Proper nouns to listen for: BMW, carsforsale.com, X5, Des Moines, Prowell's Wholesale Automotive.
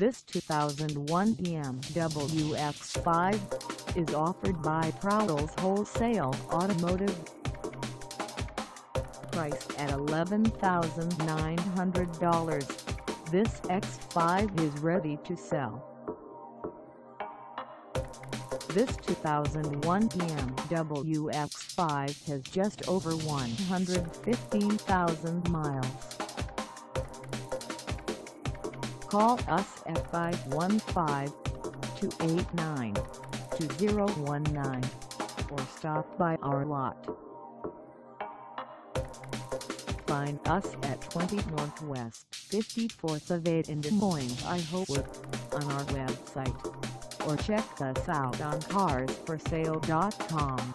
This 2001 BMW X5 is offered by Prowell's Wholesale Automotive. Priced at $11,900, this X5 is ready to sell. This 2001 BMW X5 has just over 115,000 miles. Call us at 515-289-2019 or stop by our lot. Find us at 20 Northwest 54th Ave in Des Moines, Iowa, on our website, or check us out on carsforsale.com.